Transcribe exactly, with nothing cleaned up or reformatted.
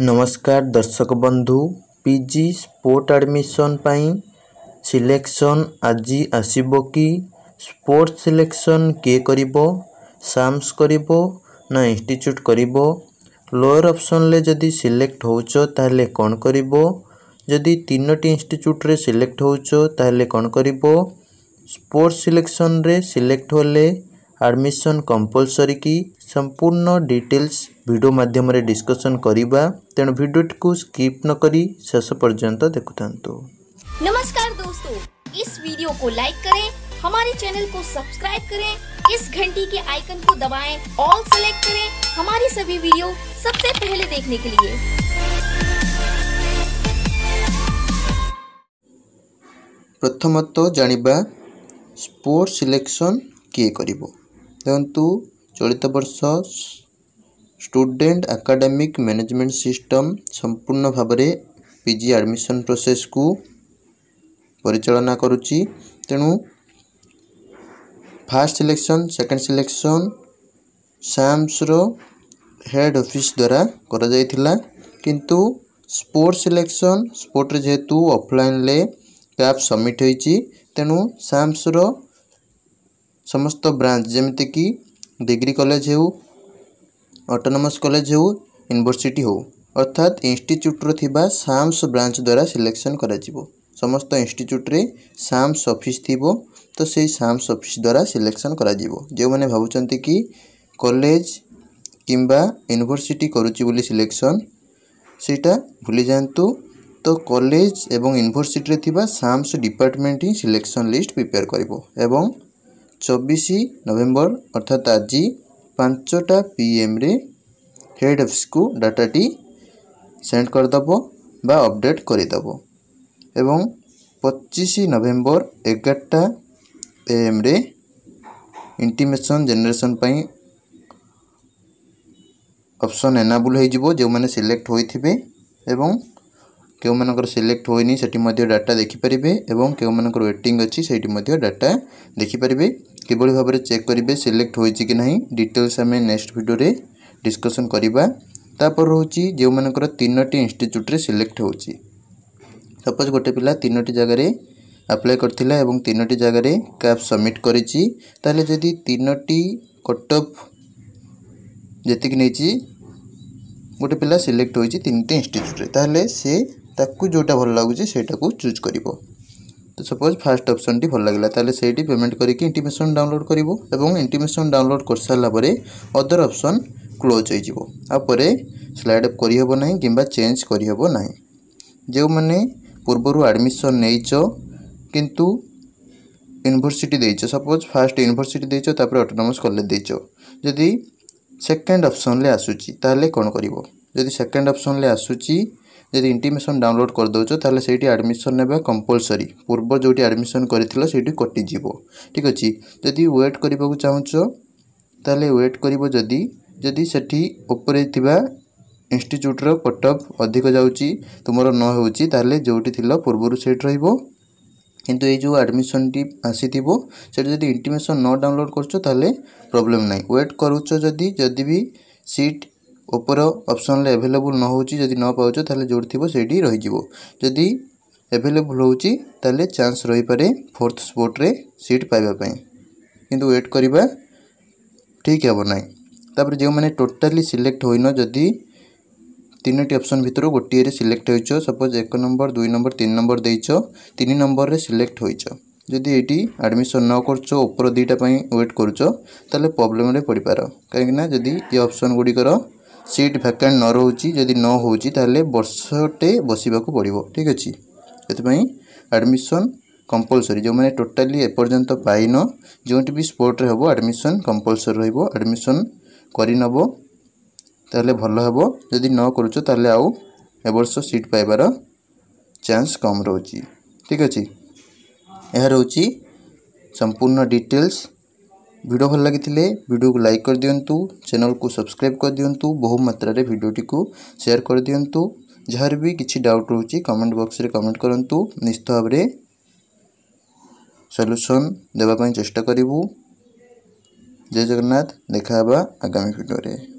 नमस्कार दर्शक बंधु पीजी स्पोर्ट एडमिशन पाई सिलेक्शन आज आसीबो की स्पोर्ट सिलेक्शन के करिवो साम्स करिवो ना इंस्टिट्यूट करिवो लोअर ऑप्शन ले जदी सिलेक्ट होचो ताले कोन करिवो जदी तीनोटी इंस्टिट्यूट रे सिलेक्ट होचो ताले कोन करिवो स्पोर्ट सिलेक्शन रे सिलेक्ट होले एडमिशन कंपलसरी की संपूर्ण डिटेल्स वीडियो माध्यम रे डिस्कशन करिबा तेन वीडियो को स्किप न करी शेष पर्यंत देखुतांतो। नमस्कार दोस्तों, इस वीडियो को लाइक करें, हमारे चैनल को सब्सक्राइब करें, इस घंटी के आइकन को दबाएं, ऑल सेलेक्ट करें हमारी सभी वीडियो सबसे पहले देखने के लिए। प्रथमतः जानिबा स्पोर्ट सिलेक्शन के करिवो। देखंतु चलित वर्ष स्टूडेंट एकेडमिक मैनेजमेंट सिस्टम संपूर्ण भाबरे पीजी एडमिशन प्रोसेस को परिचालना करुची। तेनु first selection second selection Sam's रो हेड ऑफिस द्वारा करा जायथिला, किंतु स्पोर्ट सिलेक्शन स्पोर्ट रे जेतु ऑफलाइन ले एप सबमिट होईची तेनु साम्स रो समस्त ब्रांच जेमते की डिग्री कॉलेज हेउ ऑटोनोमस कॉलेज हेउ यूनिवर्सिटी हो अर्थात इंस्टिट्यूट रो थिबा साम्स ब्रांच द्वारा सिलेक्शन करा जिवो। समस्त इंस्टिट्यूट रे साम्स ऑफिस थिबो तो सेही साम्स ऑफिस द्वारा सिलेक्शन करा जिवो। जे माने भाबुचंती की कॉलेज किंबा यूनिवर्सिटी करूची बोली सिलेक्शन सेटा भूली जानतु, तो कॉलेज एवं यूनिवर्सिटी रे थिबा साम्स डिपार्टमेंट ही सिलेक्शन लिस्ट प्रिपेयर करिवो एवं चौबीस नवंबर अर्थात आज पांचटा पीएम रे हेड ऑफिस को डाटा टी सेंड कर दबो बा अपडेट करि दबो एवं पच्चीस नवंबर ग्यारहटा एएम रे इंटीमेशन जनरेशन पई ऑप्शन एनेबल होई जिवो। जे माने सिलेक्ट होई थिबे एवं केउ मानकर सिलेक्ट होइनी सेठी मध्य डाटा देखि परिबे एवं केउ मानकर वेटिंग अछि सेठी मध्य डाटा देखि परिबे। केबोली भाबरे चेक करिबे सिलेक्ट होई छि कि नाही डिटेल्स हमें नेक्स्ट वीडियो रे डिस्कशन करिबा। तापर होछि जे मानकर तीनोटी इंस्टिट्यूट रे सिलेक्ट होछि, सपोज गोटे पिला तीनोटी जगह रे अप्लाई करथिला एवं तीनोटी जगह रे कैप सबमिट करिछि ताले जदी तीनोटी कट ऑफ जति कि नैछि गोटे पिला सिलेक्ट होछि तीनटी इंस्टिट्यूट रे ताले से ताकू जोटा भल लागुची सेटा को चूज करिवो। तो सपोज फर्स्ट ऑप्शन टी भल लागला ताले सेठी पेमेंट करिके इंटीमेशन डाउनलोड करिवो एवं इंटीमेशन डाउनलोड करसाला परे अदर ऑप्शन क्लोज होई जिवो आ परे स्लाइड अप करि होबो नाही किबा चेंज करि होबो नाही। जे माने पूर्वरु एडमिशन नैचो किंतु यूनिवर्सिटी दैचो, सपोज फर्स्ट यूनिवर्सिटी दैचो तापर ऑटोनोमस कॉलेज दैचो, जदी सेकंड ऑप्शन ले आसुची ताले कोन करिवो। जदी सेकंड ऑप्शन ले आसुची जदि इंटीमेशन डाउनलोड कर दोचो ताले सेठी एडमिशन नेबा कंपलसरी पूर्व जोटी एडमिशन करथिलो सेठी कटि जिवो। ठीक अछि, जदि वेट करबा को चाहुचो ताले वेट करबो जदि जदि सेठी ऊपर थिबा इंस्टिट्यूट रो कट ऑफ अधिक जाउची तुमरो न होउची ताले जोटी थिलो पूर्वरु सेट रहइबो, किंतु ए जो एडमिशन टी आसी थिबो सेठी जदि इंटीमेशन न डाउनलोड करचो ताले प्रॉब्लम नाही। वेट करूचो जदि जदि भी सीट ऊपर ऑप्शन ले अवेलेबल न होची जदी न पाउचो ताले जोड़ थिबो सेडी रहि जिवो, जदी अवेलेबल होची ताले चांस रहि पारे फोर्थ स्पोर्ट रे सीट पाइबा पई, किंतु वेट करिबा ठीक हेबो नाही। तापर जे माने टोटली सिलेक्ट होइनो जदी तीनोटी ऑप्शन भितर गोटी रे सिलेक्ट होइचो, सपोज एक नंबर दो नंबर तीन नंबर दैचो तीन नंबर रे सिलेक्ट होइचो जदी एटी एडमिशन न करचो ऊपर दुटा पई वेट करचो ताले प्रॉब्लम रे पड़ी पारो, काहे कि ना जदी ये ऑप्शन गुडी करो सीट वैकेंट न रहूची जदि न होची ताले वर्षटे बसिबा को पड़िवो। ठीक अछि, एतबई एडमिशन कंपलसरी जो माने टोटली एपर्यंत पाइनो जोंट भी स्पोर्ट रे होबो एडमिशन कंपलसरी रहइबो एडमिशन करि नबो ताले भलो हेबो, जदि न करूचो ताले आउ ए वर्ष सीट पाइबार चांस कम रहूची। ठीक अछि, एहा रहूची संपूर्ण डिटेल्स। वीडियो भल लगिथिले वीडियो को लाइक कर दियंतु, चैनल को सब्सक्राइब कर दियंतु, बहु मात्रा रे वीडियो टी को शेयर कर दियंतु। जहर भी किछि डाउट रहूची कमेंट बॉक्स रे कमेंट करंतु, निश्चित भाव रे सॉल्यूशन देबा पई चेष्टा करिवु। जय जगन्नाथ, देखाबा आगामी वीडियो रे।